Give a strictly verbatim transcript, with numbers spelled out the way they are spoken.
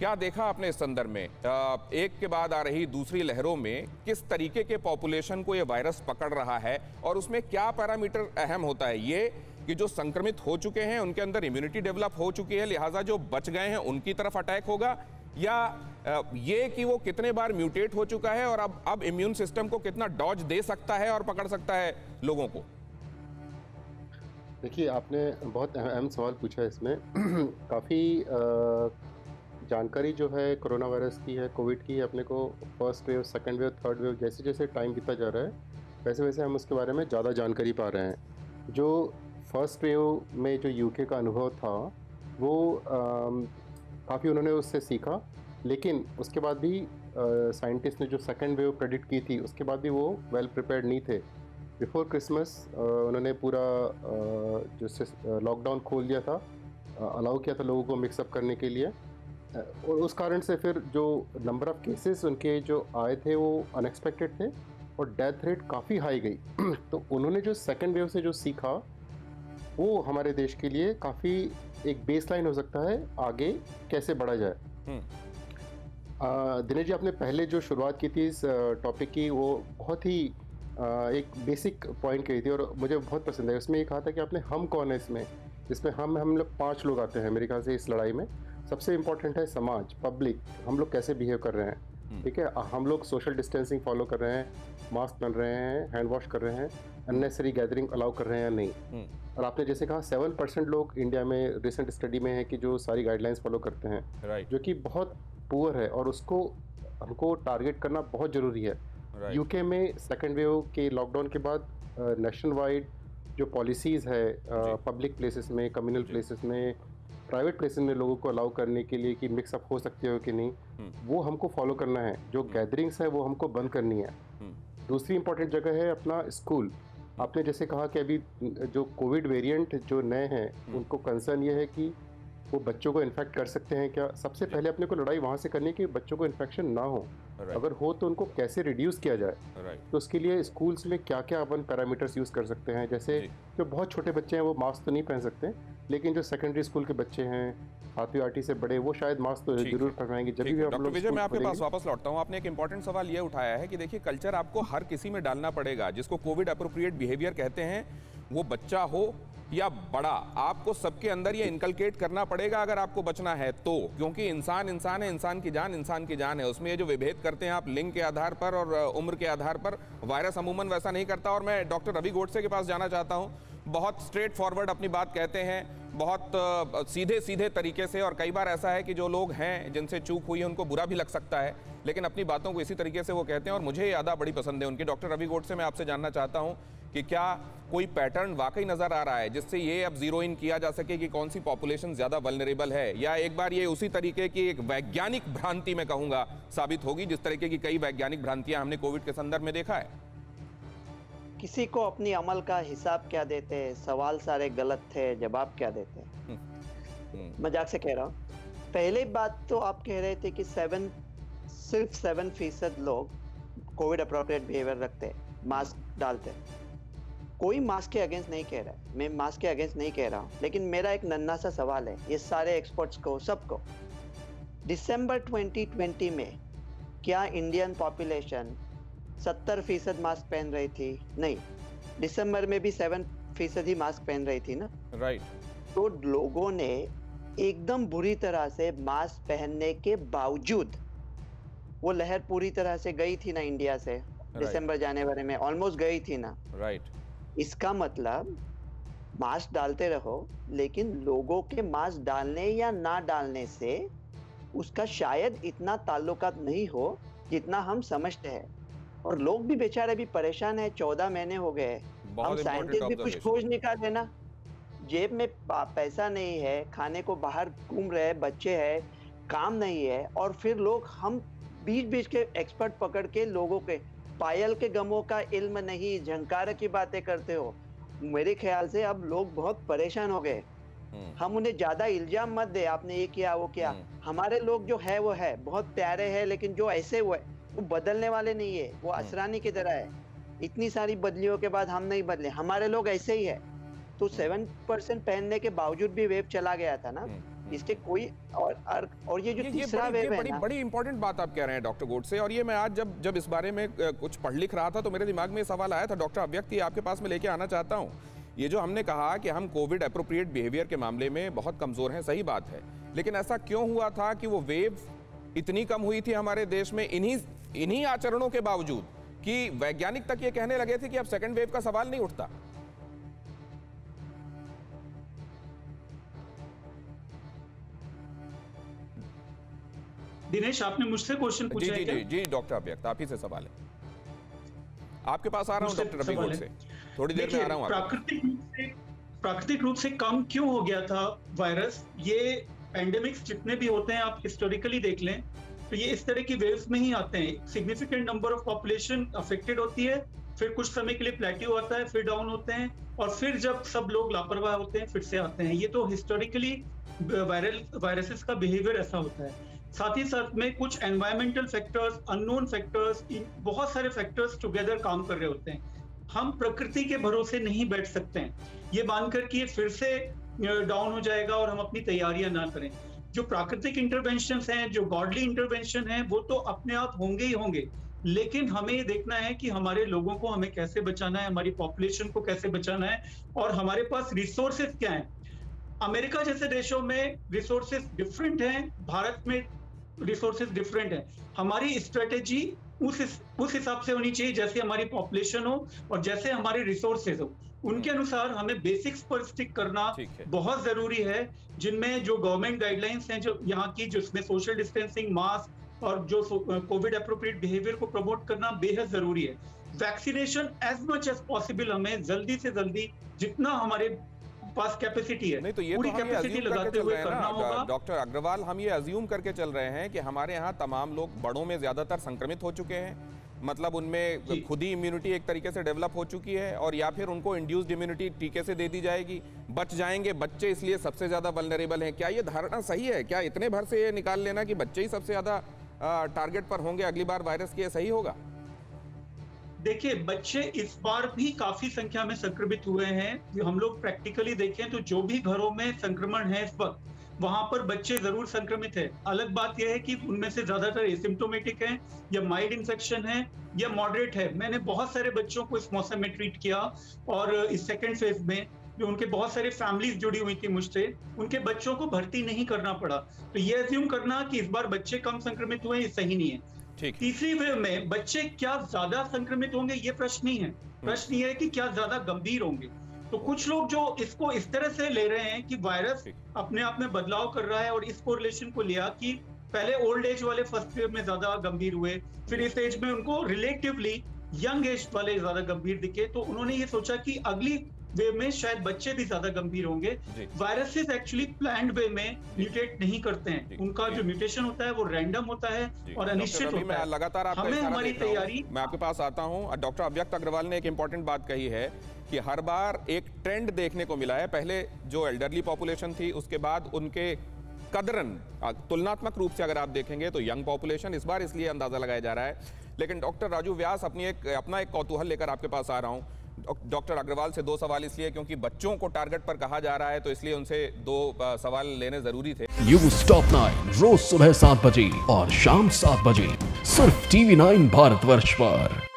क्या देखा आपने इस संदर्भ में, एक के बाद आ रही दूसरी लहरों में किस तरीके के पॉपुलेशन को ये वायरस पकड़ रहा है और उसमें क्या पैरामीटर अहम होता है? ये कि जो संक्रमित हो चुके हैं उनके अंदर इम्यूनिटी डेवलप हो चुकी है, लिहाजा जो बच गए हैं उनकी तरफ अटैक होगा, या ये कि वो कितने बार म्यूटेट हो चुका है और अब अब इम्यून सिस्टम को कितना डॉज दे सकता है और पकड़ सकता है लोगों को? देखिए, आपने बहुत अहम सवाल पूछा है। इसमें काफ़ी जानकारी जो है कोरोना वायरस की है, कोविड की है, अपने को first wave, second wave, third wave, जैसे जैसे टाइम बीता जा रहा है वैसे वैसे हम उसके बारे में ज़्यादा जानकारी पा रहे हैं। जो फर्स्ट वेव में जो यूके का अनुभव था वो काफ़ी उन्होंने उससे सीखा, लेकिन उसके बाद भी साइंटिस्ट ने जो सेकंड वेव प्रेडिक्ट की थी उसके बाद भी वो वेल प्रिपेयर्ड नहीं थे। बिफोर क्रिसमस उन्होंने पूरा जो लॉकडाउन खोल दिया था, अलाउ किया था लोगों को मिक्सअप करने के लिए, और उस कारण से फिर जो नंबर ऑफ़ केसेस उनके जो आए थे वो अनएक्सपेक्टेड थे और डेथ रेट काफ़ी हाई गई। तो उन्होंने जो सेकंड वेव से जो सीखा वो हमारे देश के लिए काफ़ी एक बेसलाइन हो सकता है आगे कैसे बढ़ा जाए। दिनेश जी, आपने पहले जो शुरुआत की थी इस टॉपिक की वो बहुत ही एक बेसिक पॉइंट कही थी और मुझे बहुत पसंद है। उसमें ये कहा था कि आपने हम कौन है, इसमें इसमें हम हम लोग पाँच लोग आते हैं मेरे ख्याल से। इस लड़ाई में सबसे इम्पॉर्टेंट है समाज, पब्लिक, हम लोग कैसे बिहेव कर रहे हैं। ठीक है, हम लोग सोशल डिस्टेंसिंग फॉलो कर रहे हैं, मास्क पहन रहे हैं, हैंड वॉश कर रहे हैं, अननेसेसरी गैदरिंग अलाउ कर रहे हैं या नहीं। और आपने जैसे कहा सेवन परसेंट लोग इंडिया में रिसेंट स्टडी में है कि जो सारी गाइडलाइंस फॉलो करते हैं, right. जो कि बहुत पुअर है और उसको हमको टारगेट करना बहुत ज़रूरी है। UK right. में सेकेंड वेव के लॉकडाउन के बाद नेशनल वाइड जो पॉलिसीज़ है पब्लिक प्लेसेस में, कम्युनल प्लेसेस में, प्राइवेट प्लेसेस में लोगों को अलाउ करने के लिए कि मिक्सअप हो सकते हो कि नहीं, हुँ. वो हमको फॉलो करना है। जो गैदरिंग्स है वो हमको बंद करनी है। हुँ. दूसरी इंपॉर्टेंट जगह है अपना स्कूल। आपने जैसे कहा कि अभी जो कोविड वेरिएंट जो नए हैं उनको कंसर्न ये है कि वो बच्चों को इन्फेक्ट कर सकते हैं क्या। सबसे पहले अपने को लड़ाई वहाँ से करनी है कि बच्चों को इन्फेक्शन ना हो, right. अगर हो तो उनको कैसे रिड्यूस किया जाए, right. तो उसके लिए स्कूल्स में क्या क्या अपन पैरामीटर्स यूज़ कर सकते हैं। जैसे जो बहुत छोटे बच्चे हैं वो मास्क तो नहीं पहन सकते, लेकिन जो सेकेंडरी स्कूल के बच्चे हैं, सातवीं आठवीं से बड़े, वो शायद मास्क तो जरूर पहनाएंगे। जब भी डॉक्टर विजय, मैं आपके पास वापस लौटता हूँ। आपने एक इंपॉर्टेंट सवाल ये उठाया है कि देखिए कल्चर आपको हर किसी में डालना पड़ेगा, जिसको कोविड अप्रोप्रिएट बिहेवियर कहते हैं, वो बच्चा हो या बड़ा, आपको सबके अंदर ये इनकलकेट करना पड़ेगा अगर आपको बचना है तो, क्योंकि इंसान इंसान है, इंसान की जान इंसान की जान है। उसमें ये जो विभेद करते हैं आप लिंग के आधार पर और उम्र के आधार पर, वायरस अमूमन वैसा नहीं करता। और मैं डॉक्टर रवि गोडसे के पास जाना चाहता हूँ। बहुत स्ट्रेट फॉरवर्ड अपनी बात कहते हैं, बहुत सीधे सीधे तरीके से, और कई बार ऐसा है कि जो लोग हैं जिनसे चूक हुई है उनको बुरा भी लग सकता है, लेकिन अपनी बातों को इसी तरीके से वो कहते हैं और मुझे ये अदा बड़ी पसंद है उनकी। डॉक्टर रवि गोडसे, मैं आपसे जानना चाहता हूँ कि क्या कोई पैटर्न वाकई नज़र आ रहा है जिससे ये अब जीरो इन किया जा सके कि कौन सी पॉपुलेशन ज़्यादा वल्नरेबल है, या एक बार ये उसी तरीके की एक वैज्ञानिक भ्रांति, मैं कहूँगा, साबित होगी जिस तरीके की कई वैज्ञानिक भ्रांतियाँ हमने कोविड के संदर्भ में देखा है? किसी को अपनी अमल का हिसाब क्या देते हैं, सवाल सारे गलत थे, जवाब क्या देते हैं। मजाक से कह रहा हूँ। पहली बात तो आप कह रहे थे कि सेवन सिर्फ सेवन फीसद लोग कोविड अप्रोप्रिएट बिहेवियर रखते, मास्क डालते। कोई मास्क के अगेंस्ट नहीं कह रहा है, मैं मास्क के अगेंस्ट नहीं कह रहा हूँ, लेकिन मेरा एक नन्हा सा सवाल है ये सारे एक्सपर्ट्स को, सबको। दिसंबर ट्वेंटी ट्वेंटी में क्या इंडियन पॉपुलेशन सत्तर फीसद मास्क पहन रही थी? नहीं, दिसंबर में भी सात फीसद ही मास्क पहन रही थी ना, राइट right. तो लोगों ने एकदम बुरी तरह से मास्क पहनने के बावजूद, वो लहर पूरी तरह से गई थी ना इंडिया से, right. दिसंबर जनवरी में ऑलमोस्ट गई थी ना, राइट right. इसका मतलब मास्क डालते रहो, लेकिन लोगों के मास्क डालने या ना डालने से उसका शायद इतना ताल्लुकात नहीं हो जितना हम समझते हैं। और लोग भी बेचारे भी परेशान है, चौदह महीने हो गए। हम साइंटिस्ट भी कुछ खोज निकाल देना, जेब में पैसा नहीं है, खाने को बाहर घूम रहे बच्चे है, काम नहीं है, और फिर लोग हम बीच बीच के एक्सपर्ट पकड़ के लोगों के पायल के गमों का इल्म नहीं, झंकार की बातें करते हो। मेरे ख्याल से अब लोग बहुत परेशान हो गए। हम उन्हें ज्यादा इल्जाम मत दे, आपने ये किया वो किया। हमारे लोग जो है वो है, बहुत प्यारे हैं, लेकिन जो ऐसे हुए वो बदलने वाले नहीं है, वो असरानी की तरह है। इतनी सारी बदलियों के बाद हम नहीं बदले, हमारे लोग ऐसे ही है। तो सेवन परसेंट पहनने के बावजूद भी वेव चला गया था ना, इसके कोई और अर्थ और ये जो ये, तीसरा ये बड़ी, वेव ये बड़ी, है बड़ी इंपॉर्टेंट बात आप कह रहे हैं डॉक्टर गोडसे। और ये मैं आज जब जब इस बारे में कुछ पढ़ लिख रहा था तो मेरे दिमाग में ये सवाल आया था डॉक्टर अव्यक्त, आपके पास मैं लेके आना चाहता हूँ। ये जो हमने कहा कि हम कोविड एप्रोप्रिएट बिहेवियर के मामले में बहुत कमजोर हैं, सही बात है, लेकिन ऐसा क्यों हुआ था कि वो वेव इतनी कम हुई थी हमारे देश में इन्हीं इन्हीं आचरणों के बावजूद कि वैज्ञानिक तक ये कहने लगे थे कि अब सेकंड वेव का सवाल नहीं उठता? दिनेश, आपने मुझसे क्वेश्चन पूछा है क्या? जी जी डॉक्टर अव्यक्त, आप ही से सवाल है, आपके पास आ रहा हूं डॉक्टर रवि गोडसे, थोड़ी देर में आ रहा हूं। प्राकृतिक रूप से प्राकृतिक रूप से कम क्यों हो गया था वायरस? ये पेंडेमिक्स जितने भी होते हैं आप हिस्टोरिकली देख लें तो ये इस तरह की वेव्स में ही आते हैं। Significant number of population affected होती है, फिर कुछ समय के लिए प्लेट्यू आता है, फिर डाउन होते हैं, और फिर जब सब लोग लापरवाह होते हैं फिर से आते हैं। ये तो हिस्टोरिकली वायरल वायरसेस का बिहेवियर ऐसा होता है। साथ ही साथ में कुछ एनवायरमेंटल फैक्टर्स, अननोन फैक्टर्स, बहुत सारे फैक्टर्स टुगेदर काम कर रहे होते हैं। हम प्रकृति के भरोसे नहीं बैठ सकते हैं ये मानकर कि ये फिर से डाउन हो जाएगा और हम अपनी तैयारियां ना करें। जो प्राकृतिक इंटरवेंशंस हैं, जो गॉडली इंटरवेंशन हैं, वो तो अपने आप होंगे ही होंगे, लेकिन हमें ये देखना है कि हमारे लोगों को हमें कैसे बचाना है, हमारी पॉपुलेशन को कैसे बचाना है और हमारे पास रिसोर्सेज क्या हैं। अमेरिका जैसे देशों में रिसोर्सेज डिफरेंट हैं, भारत में रिसोर्सेज डिफरेंट हैं। हमारी स्ट्रेटेजी उस उस हिसाब से होनी चाहिए जैसे हमारी पॉपुलेशन हो और जैसे हमारे रिसोर्सेज हो, उनके अनुसार हमें बेसिक्स पर स्टिक करना बहुत जरूरी है, जिनमें जो गवर्नमेंट गाइडलाइंस हैं जो यहाँ की, जिसमें सोशल डिस्टेंसिंग, मास्क और जो कोविड एप्रोप्रिएट बिहेवियर को प्रमोट करना बेहद जरूरी है। Vaccination as much as possible हमें जल्दी से जल्दी, जितना हमारे पास कैपेसिटी है, तो ये पूरी कैपेसिटी लगाते हुए करना होगा। डॉक्टर अग्रवाल, हम ये अज्यूम करके चल रहे हैं कि हमारे यहाँ तमाम लोग बड़ों में ज्यादातर संक्रमित हो चुके हैं, मतलब उनमें खुद ही इम्यूनिटी एक तरीके से डेवलप हो चुकी है, और या फिर उनको इंड्यूस्ड इम्यूनिटी टीके से दे दी जाएगी, बच जाएंगे बच्चे, इसलिए सबसे ज्यादा वल्नरेबल हैं। क्या ये धारणा सही है? क्या इतने भर से ये निकाल लेना कि बच्चे ही सबसे ज्यादा टारगेट पर होंगे अगली बार वायरस के, सही होगा? देखिए, बच्चे इस बार भी काफी संख्या में संक्रमित हुए हैं। हम लोग प्रैक्टिकली देखें तो जो भी घरों में संक्रमण है इस वक्त, वहां पर बच्चे जरूर संक्रमित हैं। अलग बात यह है कि उनमें से ज्यादातर एसिम्प्टोमेटिक हैं या माइल्ड इन्फेक्शन है या मॉडरेट है। मैंने बहुत सारे बच्चों को इस मौसम में ट्रीट किया और इस सेकेंड फेज में जो उनके बहुत सारे फैमिलीज जुड़ी हुई थी मुझसे, उनके बच्चों को भर्ती नहीं करना पड़ा। तो ये अज्यूम करना कि इस बार बच्चे कम संक्रमित हुए, ये सही नहीं है। तीसरी वेव में बच्चे क्या ज्यादा संक्रमित होंगे ये प्रश्न नहीं है, प्रश्न ये है कि क्या ज्यादा गंभीर होंगे। तो कुछ लोग जो इसको इस तरह से ले रहे हैं कि वायरस अपने आप में बदलाव कर रहा है और इस कोरिलेशन को लिया कि पहले ओल्ड एज वाले फर्स्ट वेव में ज्यादा गंभीर हुए, फिर इस एज में उनको रिलेटिवली यंग एज वाले ज्यादा गंभीर दिखे, तो उन्होंने ये सोचा कि अगली वेव में शायद बच्चे भी ज्यादा गंभीर होंगे। वायरसेस एक्चुअली प्लान्ड वे में म्यूटेट नहीं करते हैं, उनका जो म्यूटेशन होता है वो रैंडम होता है और अनिश्चित होता है। लगातार हमें हमारी तैयारी। मैं आपके पास आता हूं। डॉक्टर अव्यक्त अग्रवाल ने एक इंपॉर्टेंट बात कही है कि हर बार एक ट्रेंड देखने को मिला है, पहले जो एल्डरली पॉपुलेशन थी, उसके बाद उनके कदरन तुलनात्मक रूप से अगर आप देखेंगे तो यंग पॉपुलेशन, इस बार इसलिए अंदाजा लगाया जा रहा है। लेकिन डॉक्टर राजू व्यास, अपनी एक अपना एक कौतूहल लेकर आपके पास आ रहा हूं डॉक्टर अग्रवाल से, दो सवाल इसलिए क्योंकि बच्चों को टारगेट पर कहा जा रहा है, तो इसलिए उनसे दो सवाल लेने जरूरी थे। न्यूज़ टॉप नाइन रोज सुबह सात बजे और शाम सात बजे सिर्फ टीवी नाइन भारतवर्ष पर।